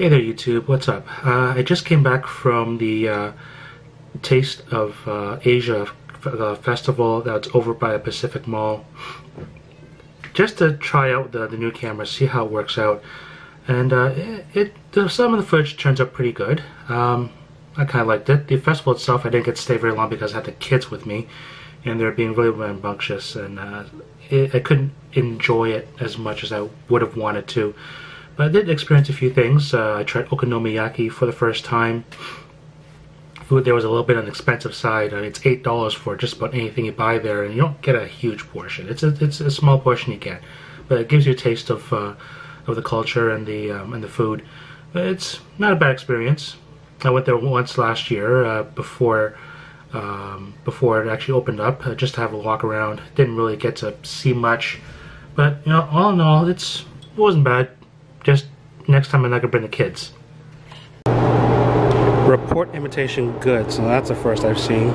Hey there YouTube, what's up? I just came back from the Taste of Asia festival that's over by the Pacific Mall, just to try out the new camera, see how it works out. And some of the footage turns out pretty good. I kind of liked it. The festival itself, I didn't get to stay very long because I had the kids with me and they're being really rambunctious, and I couldn't enjoy it as much as I would have wanted to. But I did experience a few things. I tried okonomiyaki for the first time. Food there was a little bit on the expensive side. I mean, it's $8 for just about anything you buy there, and you don't get a huge portion. It's a small portion you get, but it gives you a taste of the culture and the food. But it's not a bad experience. I went there once last year before it actually opened up, just to have a walk around. Didn't really get to see much, but you know, all in all, it wasn't bad. Just next time I'm not gonna bring the kids. Report imitation goods. Now that's the first I've seen.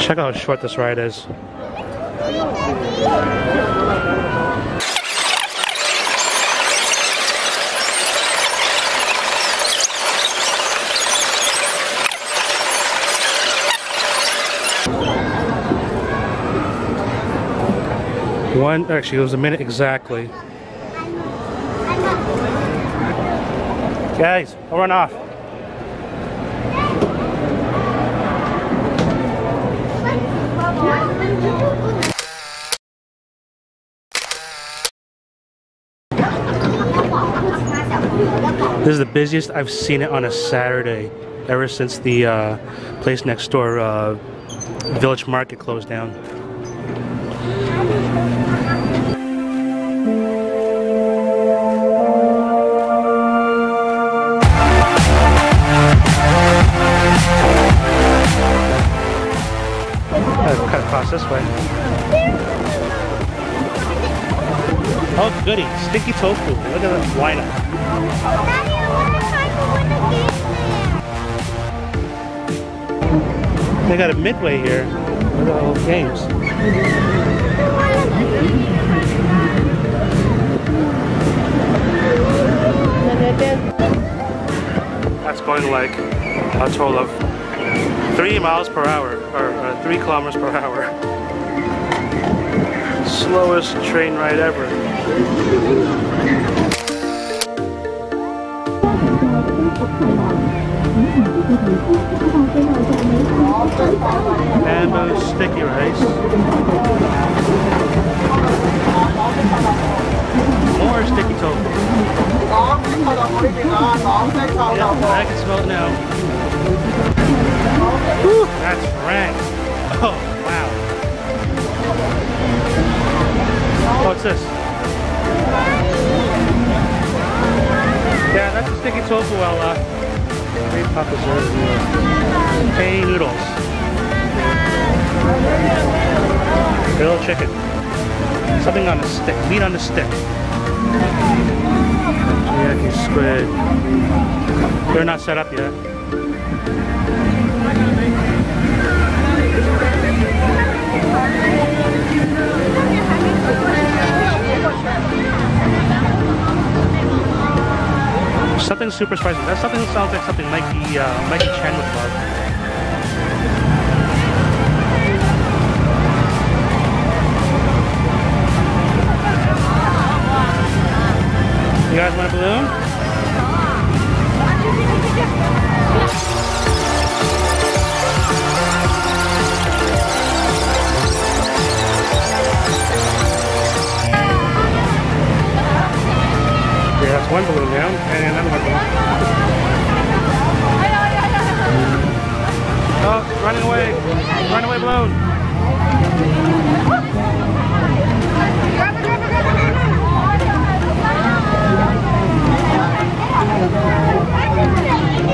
Check out how short this ride is. Actually, it was a minute exactly. Guys, I'll run off. This is the busiest I've seen it on a Saturday ever since the place next door, Village Market, closed down. Cut across this way. Oh goody, sticky tofu. Look at this lineup. Daddy, I want to try to win the game. They got a midway here. Look at all the games. That's going like a total of 3 miles per hour, or 3 kilometers per hour. Slowest train ride ever. Bamboo sticky rice. More sticky tofu. Yep, I can smell it now. Whew, that's rank. Oh, wow. What's this? Yeah, that's a sticky tofu. Well, three puppets are pei noodles. Grilled chicken. Something on a stick. Meat on a stick. Yaki squid. They're not set up yet. Something super spicy. That's something that sounds like something Mikey Chen would love. You guys want a balloon? Yeah, that's one balloon down, and another one down. Oh, it's running away! Runaway balloon!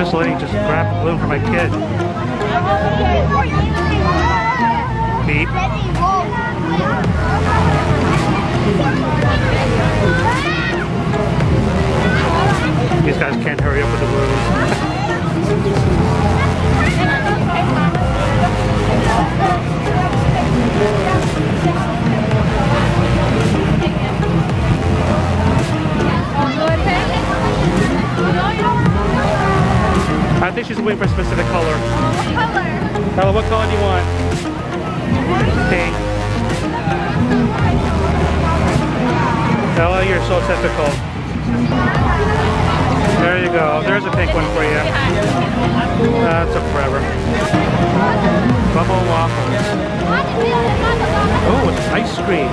This lady just grabbed a balloon for my kid. Beep. These guys can't hurry up with the balloons. just waiting for a specific color. What color? Tyler, what color do you want? Pink. Tyler, you're so typical. There you go. There's a pink one for you. That took forever. Bubble waffles. Oh, it's ice cream.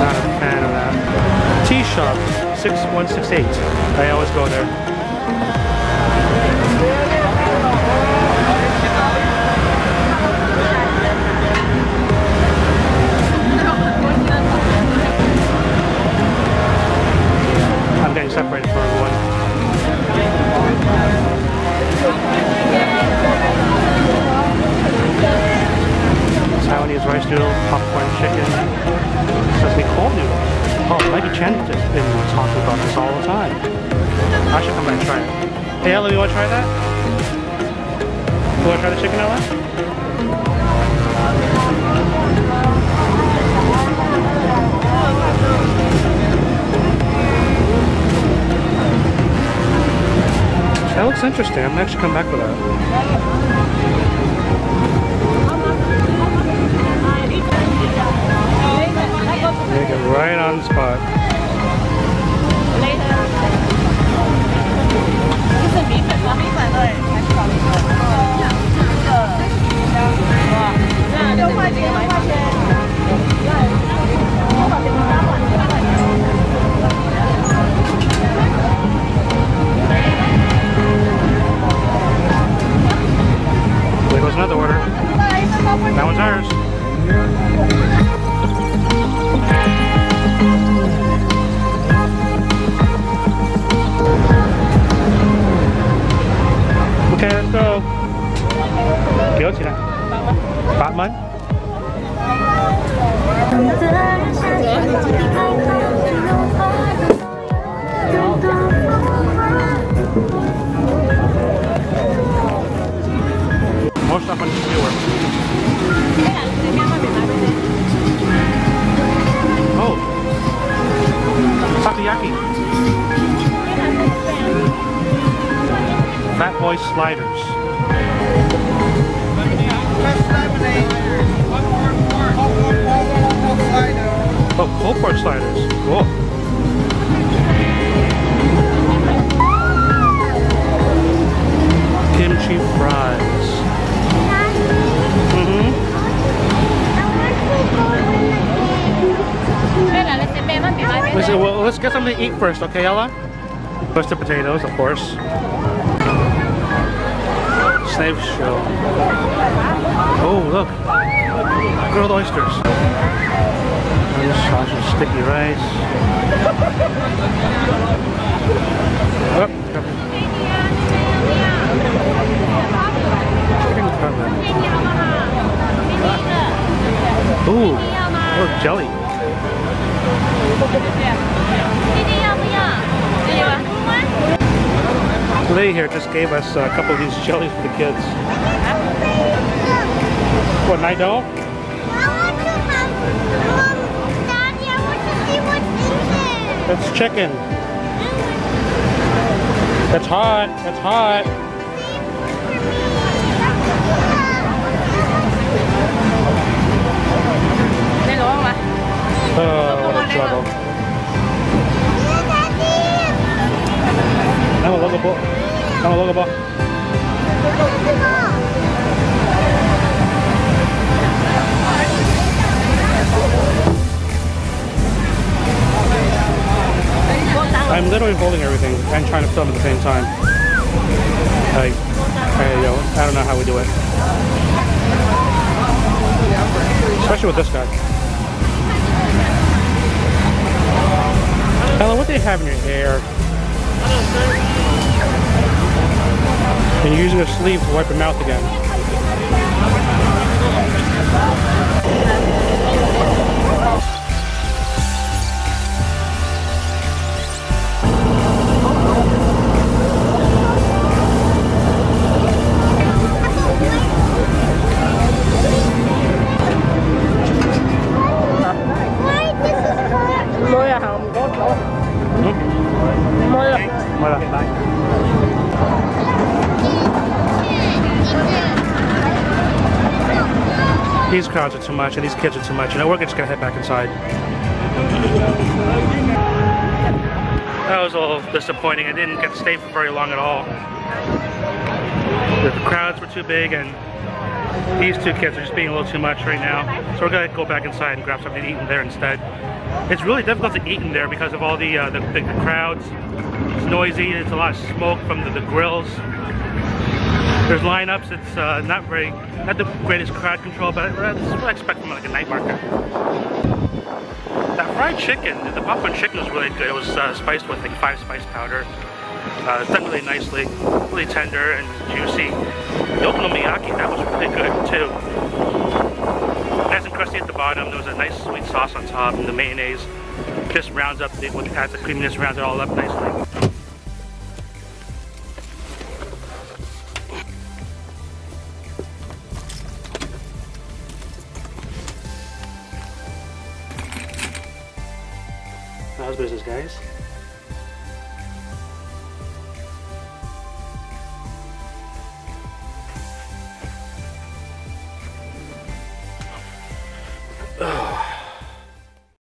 Not a fan of that. Tea shop 6168. I always go there. I'm getting separated for everyone. Taiwanese rice noodle, popcorn chicken. Sesame cold noodles. Oh, Mikey Chen has been talking about this all the time. I should come back and try it. Hey, Ella, you want to try that? You want to try the chicken, Ella? That looks interesting. I'm going to actually come back with that. Make it right on the spot. There goes another order. That one's ours. Okay, let's go. What's that? Batman? More stuff on the viewer. Oh! Takoyaki! Fat Boy sliders. Oh, cold pork sliders. Cool. Kimchi fries. Mm-hmm. Listen, well, let's get something to eat first, okay, Ella? Roasted potatoes, of course. Slave shell. Oh, look. Grilled oysters. Sausage, sticky rice. Ooh, oh, jelly. The lady here just gave us a couple of these jellies for the kids. What, I don't? Daddy, I want to see what's in there. That's chicken. That's hot. That's hot. Oh, what a juggle. I'm a logo ball. I'm a logo ball. I'm literally holding everything and trying to film at the same time. I don't know how we do it. Especially with this guy. Ella, what do you have in your hair? And you're using a sleeve to wipe your mouth again. Wait, this is hot. These crowds are too much and these kids are too much. You know, we're just gonna head back inside. That was a little disappointing. I didn't get to stay for very long at all. The crowds were too big and these two kids are just being a little too much right now. So we're gonna go back inside and grab something to eat in there instead. It's really difficult to eat in there because of all the crowds. It's noisy, it's a lot of smoke from the grills. There's lineups, it's not the greatest crowd control, but that's what I expect from like a night market. That fried chicken, the popcorn chicken was really good. It was spiced with like 5 spice powder. It's done really nicely, really tender and juicy. The okonomiyaki, that was really good too. Nice and crusty at the bottom, there was a nice sweet sauce on top, and the mayonnaise just rounds up, adds the creaminess, rounds it all up nicely. How's business, guys?